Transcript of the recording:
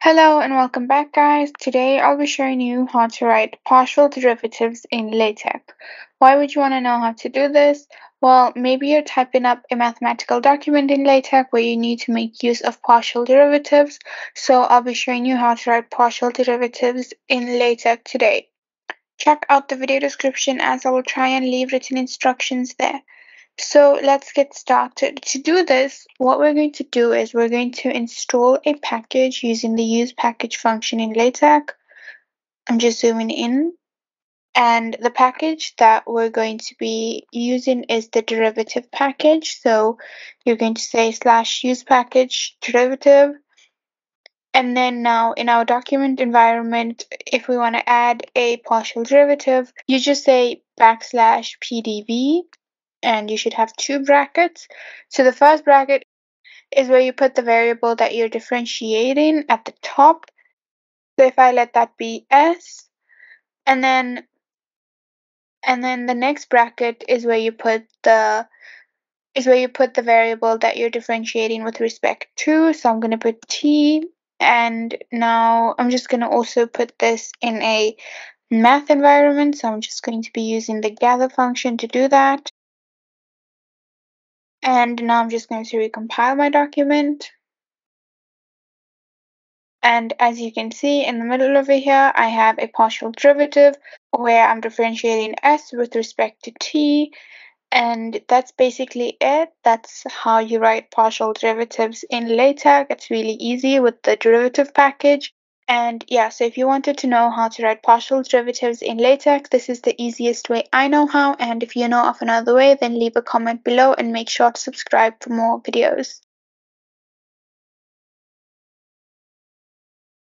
Hello and welcome back, guys. Today I'll be showing you how to write partial derivatives in LaTeX. Why would you want to know how to do this? Well, maybe you're typing up a mathematical document in LaTeX where you need to make use of partial derivatives. So I'll be showing you how to write partial derivatives in LaTeX today. Check out the video description as I will try and leave written instructions there. So let's get started. To do this, what we're going to do is we're going to install a package using the use package function in LaTeX. I'm just zooming in. And the package that we're going to be using is the derivative package. So you're going to say slash use package derivative. And then now in our document environment, if we want to add a partial derivative, you just say backslash pdv. And you should have two brackets. So the first bracket is where you put the variable that you're differentiating at the top. So if I let that be s, and then the next bracket is where you put the variable that you're differentiating with respect to. So I'm going to put t, and now I'm just going to also put this in a math environment. So I'm just going to be using the gather function to do that. And now I'm just going to recompile my document. And as you can see in the middle over here, I have a partial derivative where I'm differentiating s with respect to t. And that's basically it. That's how you write partial derivatives in LaTeX. It's really easy with the derivative package. And yeah, so if you wanted to know how to write partial derivatives in LaTeX, this is the easiest way I know how. And if you know of another way, then leave a comment below and make sure to subscribe for more videos.